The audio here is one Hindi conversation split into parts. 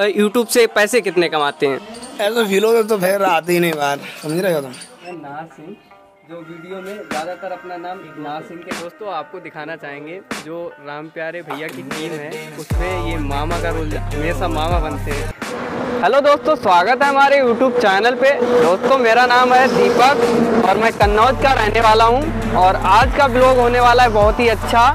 YouTube से पैसे कितने कमाते हैं? ऐसा फील होता तो फिर आते ही नहीं बाहर, समझ रहे हो तुम। नाथ सिंह जो वीडियो में ज़्यादातर अपना नाम नाथ सिंह के दोस्तों आपको दिखाना चाहेंगे, जो राम प्यारे भैया की टीम है उसमें ये मामा का रोल, हमेशा मामा बनते हैं। हेलो दोस्तों, स्वागत है हमारे YouTube चैनल पे। दोस्तों मेरा नाम है दीपक और मैं कन्नौज का रहने वाला हूँ और आज का ब्लॉग होने वाला है बहुत ही अच्छा,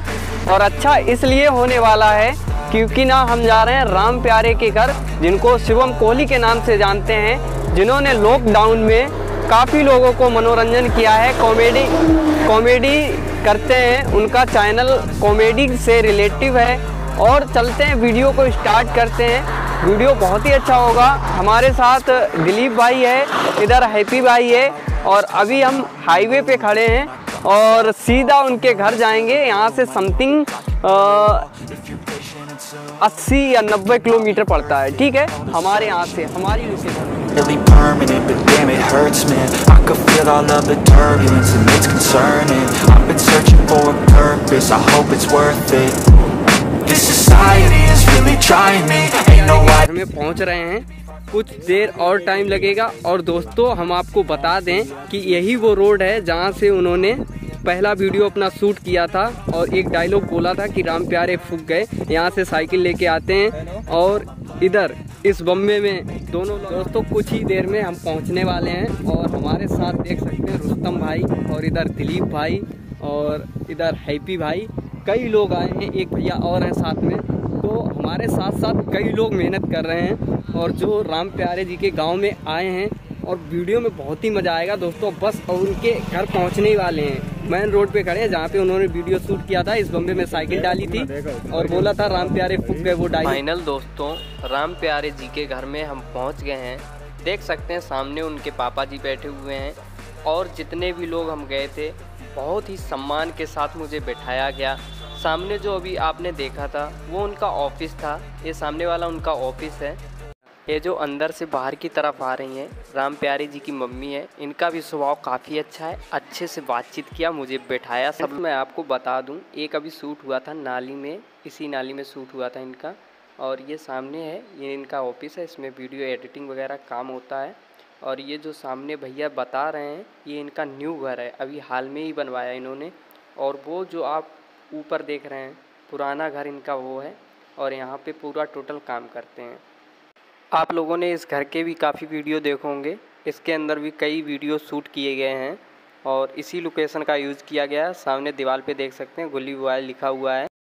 और अच्छा इसलिए होने वाला है क्योंकि ना हम जा रहे हैं राम प्यारे के घर, जिनको शिवम कोहली के नाम से जानते हैं, जिन्होंने लॉकडाउन में काफ़ी लोगों को मनोरंजन किया है। कॉमेडी करते हैं, उनका चैनल कॉमेडी से रिलेटिव है। और चलते हैं, वीडियो को स्टार्ट करते हैं, वीडियो बहुत ही अच्छा होगा। हमारे साथ दिलीप भाई है, इधर हैप्पी भाई है, और अभी हम हाईवे पे खड़े हैं और सीधा उनके घर जाएंगे। यहाँ से समथिंग 80 या 90 किलोमीटर पड़ता है, ठीक है, हमारे यहाँ से, हमारी घर में पहुँच रहे हैं। कुछ देर और टाइम लगेगा। और दोस्तों हम आपको बता दें कि यही वो रोड है जहाँ से उन्होंने पहला वीडियो अपना शूट किया था और एक डायलॉग बोला था कि राम प्यारे फूक गए। यहाँ से साइकिल लेके आते हैं और इधर इस बम्बे में दोनों। दोस्तों कुछ ही देर में हम पहुँचने वाले हैं और हमारे साथ देख सकते हैं रुष्टम भाई और इधर दिलीप भाई और इधर हैप्पी भाई, कई लोग आए हैं, एक भैया और हैं साथ में। तो हमारे साथ साथ कई लोग मेहनत कर रहे हैं और जो राम प्यारे जी के गांव में आए हैं, और वीडियो में बहुत ही मज़ा आएगा दोस्तों। बस और उनके घर पहुंचने वाले हैं, मेन रोड पे खड़े हैं जहां पे उन्होंने वीडियो शूट किया था। इस बम्बे में साइकिल डाली थी और बोला था राम प्यारे फूक गए, वो डाली। फाइनल दोस्तों राम प्यारे जी के घर में हम पहुँच गए हैं। देख सकते हैं सामने उनके पापा जी बैठे हुए हैं और जितने भी लोग हम गए थे बहुत ही सम्मान के साथ मुझे बैठाया गया। सामने जो अभी आपने देखा था वो उनका ऑफिस था, ये सामने वाला उनका ऑफिस है। ये जो अंदर से बाहर की तरफ आ रही हैं राम प्यारे जी की मम्मी है, इनका भी स्वभाव काफ़ी अच्छा है, अच्छे से बातचीत किया, मुझे बैठाया सब। मैं आपको बता दूं, एक अभी शूट हुआ था नाली में, इसी नाली में शूट हुआ था इनका, और ये सामने है, ये इनका ऑफिस है, इसमें वीडियो एडिटिंग वगैरह काम होता है। और ये जो सामने भैया बता रहे हैं ये इनका न्यू घर है, अभी हाल में ही बनवाया इन्होंने। और वो जो आप ऊपर देख रहे हैं पुराना घर इनका वो है, और यहाँ पे पूरा टोटल काम करते हैं। आप लोगों ने इस घर के भी काफ़ी वीडियो देखे होंगे, इसके अंदर भी कई वीडियो शूट किए गए हैं और इसी लोकेशन का यूज़ किया गया है। सामने दीवार पे देख सकते हैं गुली बॉय लिखा हुआ है।